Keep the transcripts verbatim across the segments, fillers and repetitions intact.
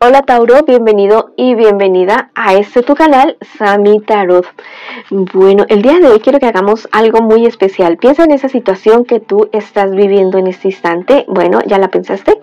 Hola Tauro, bienvenido y bienvenida a este tu canal, Sami Tarot. Bueno, el día de hoy quiero que hagamos algo muy especial. Piensa en esa situación que tú estás viviendo en este instante. Bueno, ¿ya la pensaste?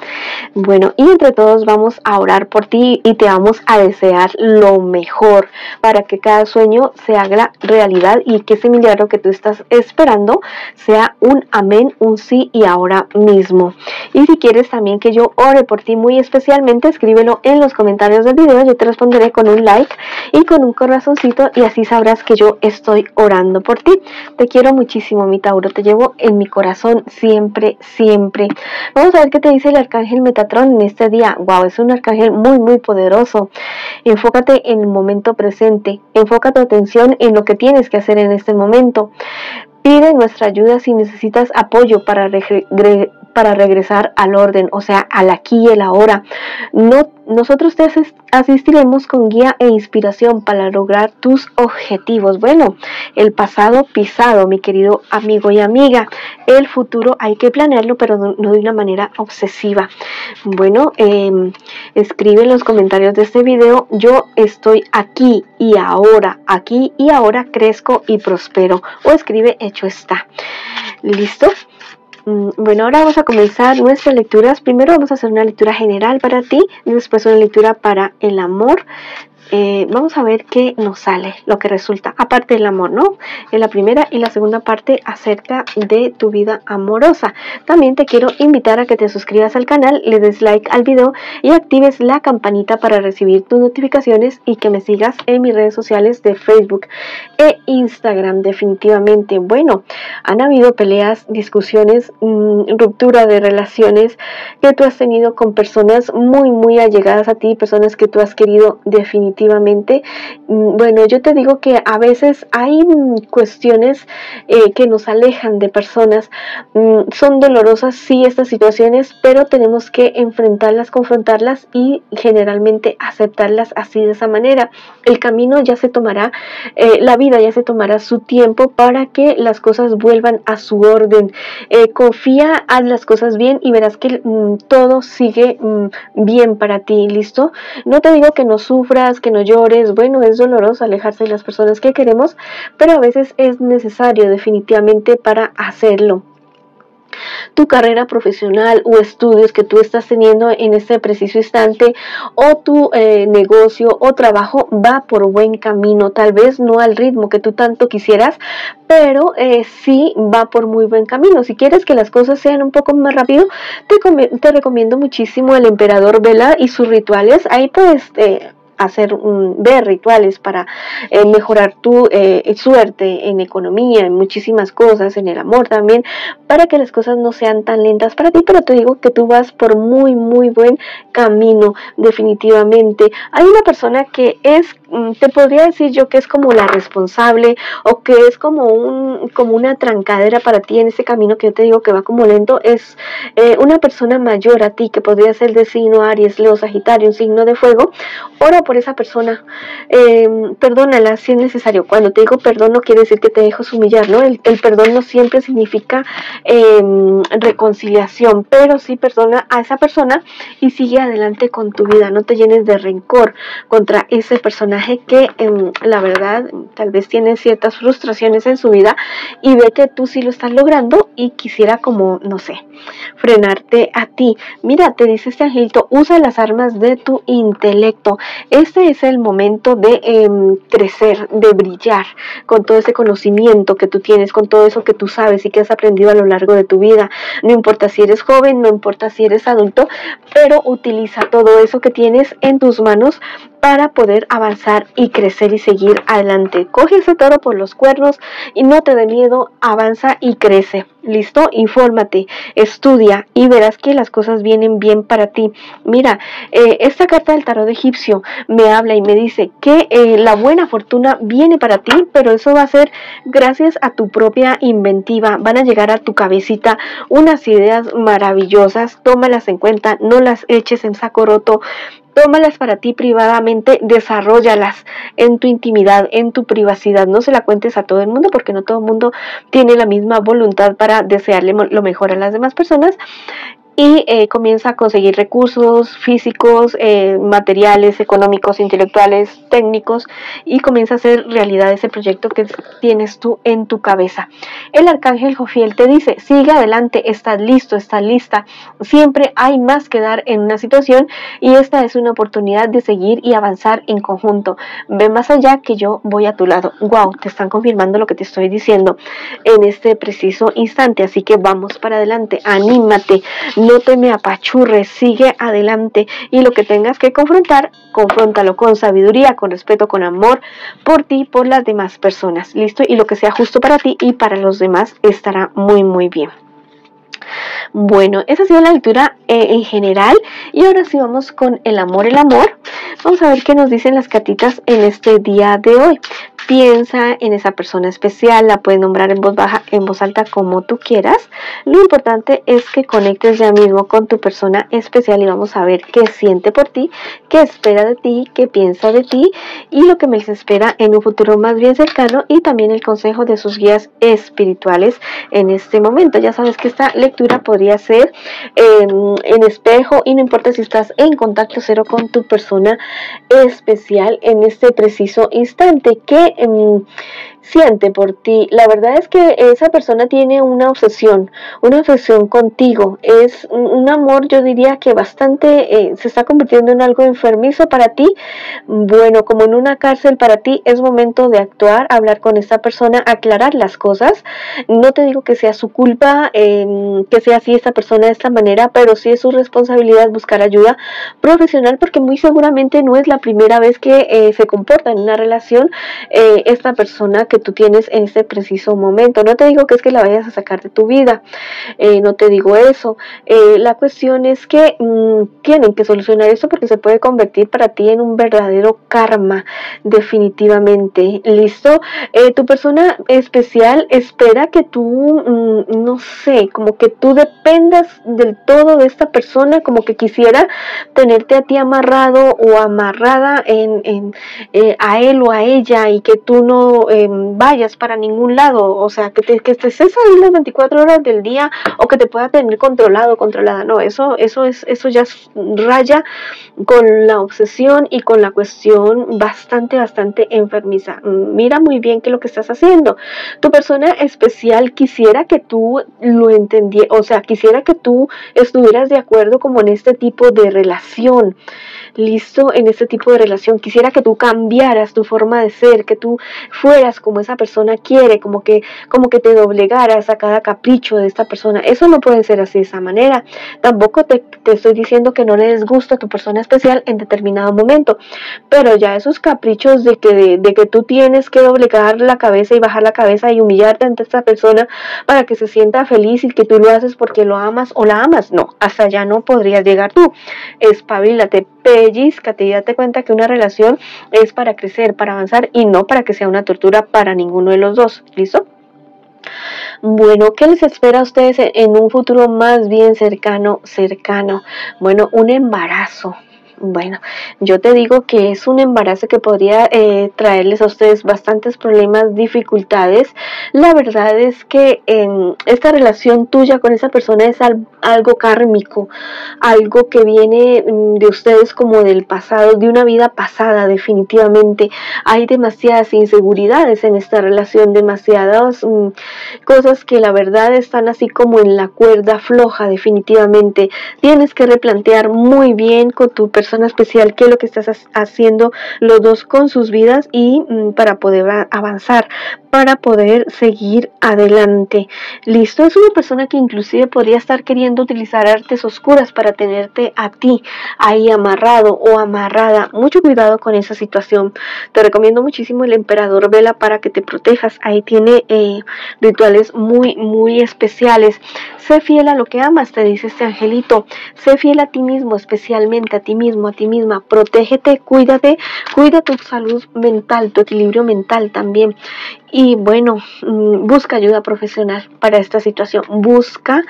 Bueno, y entre todos vamos a orar por ti y te vamos a desear lo mejor para que cada sueño se haga realidad y que ese milagro que tú estás esperando sea un amén, un sí y ahora mismo. Y si quieres también que yo ore por ti muy especialmente, escríbelo en los comentarios del video, yo te responderé con un like y con un corazoncito y así sabrás que yo estoy orando por ti. Te quiero muchísimo, mi Tauro, te llevo en mi corazón siempre, siempre. Vamos a ver qué te dice el arcángel Metatron en este día. Wow, es un arcángel muy, muy poderoso. Enfócate en el momento presente, enfoca tu atención en lo que tienes que hacer en este momento. Pide nuestra ayuda si necesitas apoyo para, regre para regresar al orden, o sea, al aquí y el ahora. No, nosotros te asistiremos con guía e inspiración para lograr tus objetivos. Bueno, el pasado pisado, mi querido amigo y amiga. El futuro hay que planearlo, pero no de una manera obsesiva. Bueno, eh, escribe en los comentarios de este video, yo estoy aquí y ahora, aquí y ahora crezco y prospero. O escribe, hecho está. ¿Listo? Bueno, ahora vamos a comenzar nuestras lecturas. Primero vamos a hacer una lectura general para ti, y después una lectura para el amor. Eh, vamos a ver qué nos sale, lo que resulta, aparte del amor, ¿no? En la primera y la segunda parte acerca de tu vida amorosa. También te quiero invitar a que te suscribas al canal, le des like al video y actives la campanita para recibir tus notificaciones y que me sigas en mis redes sociales de Facebook e Instagram, definitivamente. Bueno, han habido peleas, discusiones, mmm, ruptura de relaciones que tú has tenido con personas muy, muy allegadas a ti, personas que tú has querido definitivamente. Bueno, yo te digo que a veces hay cuestiones eh, que nos alejan de personas. Mm, son dolorosas, sí, estas situaciones, pero tenemos que enfrentarlas, confrontarlas y generalmente aceptarlas así, de esa manera. El camino ya se tomará, eh, la vida ya se tomará su tiempo para que las cosas vuelvan a su orden. Eh, confía, haz las cosas bien y verás que mm, todo sigue mm, bien para ti, ¿listo? No te digo que no sufras, que no llores. Bueno, es doloroso alejarse de las personas que queremos, pero a veces es necesario definitivamente para hacerlo. Tu carrera profesional o estudios que tú estás teniendo en este preciso instante o tu eh, negocio o trabajo va por buen camino, tal vez no al ritmo que tú tanto quisieras, pero eh, sí va por muy buen camino. Si quieres que las cosas sean un poco más rápido, te, te recomiendo muchísimo el Emperador Vela y sus rituales. Ahí puedes eh, hacer un, ver rituales para eh, mejorar tu eh, suerte en economía, en muchísimas cosas, en el amor también, para que las cosas no sean tan lentas para ti, pero te digo que tú vas por muy muy buen camino, definitivamente. Hay una persona que es, te podría decir yo que es como la responsable o que es como un como una trancadera para ti en ese camino que yo te digo que va como lento, es eh, una persona mayor a ti que podría ser de signo Aries, Leo, Sagitario, un signo de fuego. Ora por por esa persona, eh, perdónala si es necesario. Cuando te digo perdón no quiere decir que te dejes humillar, ¿no? El, el perdón no siempre significa eh, reconciliación, pero sí perdona a esa persona y sigue adelante con tu vida. No te llenes de rencor contra ese personaje que eh, la verdad tal vez tiene ciertas frustraciones en su vida y ve que tú sí lo estás logrando y quisiera como, no sé, frenarte a ti. Mira, te dice este angelito, usa las armas de tu intelecto. Este es el momento de eh, crecer, de brillar con todo ese conocimiento que tú tienes, con todo eso que tú sabes y que has aprendido a lo largo de tu vida. No importa si eres joven, no importa si eres adulto, pero utiliza todo eso que tienes en tus manos para poder avanzar y crecer y seguir adelante. Coge ese toro por los cuernos y no te dé miedo, avanza y crece. ¿Listo? Infórmate, estudia y verás que las cosas vienen bien para ti. Mira, eh, esta carta del tarot egipcio me habla y me dice que eh, la buena fortuna viene para ti, pero eso va a ser gracias a tu propia inventiva. Van a llegar a tu cabecita unas ideas maravillosas, tómalas en cuenta, no las eches en saco roto. Tómalas para ti privadamente, desarróllalas en tu intimidad, en tu privacidad. No se la cuentes a todo el mundo porque no todo el mundo tiene la misma voluntad para desearle lo mejor a las demás personas. y eh, comienza a conseguir recursos físicos, eh, materiales, económicos, intelectuales, técnicos, y comienza a hacer realidad ese proyecto que tienes tú en tu cabeza. El arcángel Jofiel te dice, sigue adelante, estás listo, estás lista, siempre hay más que dar en una situación y esta es una oportunidad de seguir y avanzar en conjunto. Ve más allá que yo voy a tu lado. Wow, te están confirmando lo que te estoy diciendo en este preciso instante, así que vamos para adelante, anímate. No te me apachurres, sigue adelante y lo que tengas que confrontar, confróntalo con sabiduría, con respeto, con amor por ti, por las demás personas, ¿listo? Y lo que sea justo para ti y para los demás estará muy muy bien. Bueno, esa ha sido la lectura eh, en general y ahora sí vamos con el amor, el amor. Vamos a ver qué nos dicen las cartitas en este día de hoy. Piensa en esa persona especial, la puedes nombrar en voz baja, en voz alta, como tú quieras. Lo importante es que conectes ya mismo con tu persona especial y vamos a ver qué siente por ti, qué espera de ti, qué piensa de ti y lo que me espera en un futuro más bien cercano y también el consejo de sus guías espirituales en este momento. Ya sabes que esta lectura podría ser en, en espejo y no importa si estás en contacto cero con tu persona especial en este preciso instante. ¿Qué siente por ti? La verdad es que esa persona tiene una obsesión, una obsesión contigo. Es un amor, yo diría que bastante, eh, se está convirtiendo en algo enfermizo para ti. Bueno, como en una cárcel para ti, es momento de actuar, hablar con esta persona, aclarar las cosas. No te digo que sea su culpa, eh, que sea así esta persona de esta manera, pero sí es su responsabilidad buscar ayuda profesional porque muy seguramente no es la primera vez que eh, se comporta en una relación eh, esta persona que tú tienes en este preciso momento. No te digo que es que la vayas a sacar de tu vida, eh, no te digo eso. Eh, la cuestión es que mmm, tienen que solucionar esto porque se puede convertir para ti en un verdadero karma, definitivamente. ¿Listo? Eh, tu persona especial espera que tú, mmm, no sé, como que tú dependas del todo de esta persona, como que quisiera tenerte a ti amarrado o amarrada en, en, eh, a él o a ella y que tú no Eh, vayas para ningún lado, o sea, que, te, que estés ahí las veinticuatro horas del día o que te pueda tener controlado, controlada, no, eso, eso, es, eso ya raya con la obsesión y con la cuestión bastante, bastante enfermiza. Mira muy bien qué es lo que estás haciendo. Tu persona especial quisiera que tú lo entendieras, o sea, quisiera que tú estuvieras de acuerdo como en este tipo de relación. Listo, en este tipo de relación quisiera que tú cambiaras tu forma de ser, que tú fueras como esa persona quiere, como que, como que te doblegaras a cada capricho de esta persona. Eso no puede ser así de esa manera. Tampoco te, te estoy diciendo que no le des gusto a tu persona especial en determinado momento, pero ya esos caprichos de que, de, de que tú tienes que doblegar la cabeza y bajar la cabeza y humillarte ante esta persona para que se sienta feliz y que tú lo haces porque lo amas o la amas, no, hasta allá no podrías llegar tú. Espabilate, pellizcate y date cuenta que una relación es para crecer, para avanzar y no para que sea una tortura para ninguno de los dos. ¿Listo? Bueno, ¿qué les espera a ustedes en un futuro más bien cercano, cercano? Bueno, un embarazo. Bueno, yo te digo que es un embarazo que podría eh, traerles a ustedes bastantes problemas, dificultades. La verdad es que eh, esta relación tuya con esa persona es al, algo kármico, algo que viene de ustedes como del pasado, de una vida pasada definitivamente. Hay demasiadas inseguridades en esta relación, demasiadas mm, cosas que la verdad están así como en la cuerda floja definitivamente. Tienes que replantear muy bien con tu persona especial que es lo que estás haciendo los dos con sus vidas y mm, para poder avanzar, para poder seguir adelante. Listo, es una persona que inclusive podría estar queriendo utilizar artes oscuras para tenerte a ti ahí amarrado o amarrada. Mucho cuidado con esa situación. Te recomiendo muchísimo el Emperador Vela para que te protejas. Ahí tiene eh, rituales muy muy especiales. Sé fiel a lo que amas, te dice este angelito. Sé fiel a ti mismo, especialmente a ti mismo, a ti misma. Protégete, cuídate, cuida tu salud mental, tu equilibrio mental también. y bueno, busca ayuda profesional para esta situación. Busca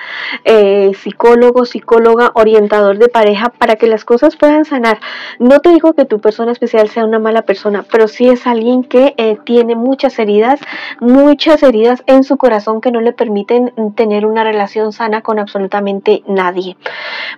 eh, psicólogo, psicóloga, orientador de pareja para que las cosas puedan sanar. No te digo que tu persona especial sea una mala persona, pero sí es alguien que eh, tiene muchas heridas, muchas heridas en su corazón que no le permiten tener una relación sana con absolutamente nadie.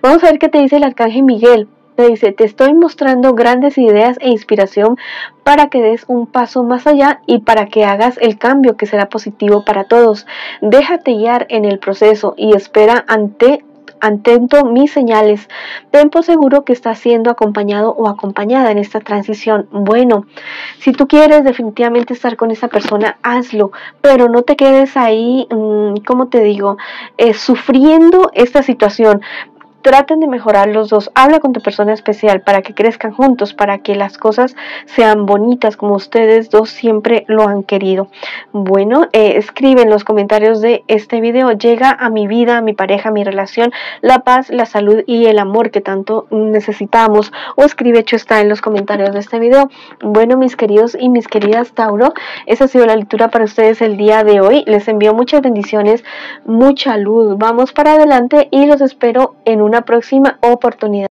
Vamos a ver qué te dice el arcángel Miguel. Te dice, te estoy mostrando grandes ideas e inspiración para que des un paso más allá y para que hagas el cambio que será positivo para todos. Déjate guiar en el proceso y espera ante Atento mis señales. Ten por seguro que estás siendo acompañado o acompañada en esta transición. Bueno, si tú quieres definitivamente estar con esa persona, hazlo, pero no te quedes ahí, ¿cómo te digo?, eh, sufriendo esta situación. Traten de mejorar los dos. Habla con tu persona especial para que crezcan juntos, para que las cosas sean bonitas como ustedes dos siempre lo han querido. Bueno, eh, escribe en los comentarios de este video. Llega a mi vida, a mi pareja, a mi relación, la paz, la salud y el amor que tanto necesitamos. O escribe, hecho está, en los comentarios de este video. Bueno, mis queridos y mis queridas Tauro, esa ha sido la lectura para ustedes el día de hoy. Les envío muchas bendiciones, mucha luz. Vamos para adelante y los espero en una próxima oportunidad.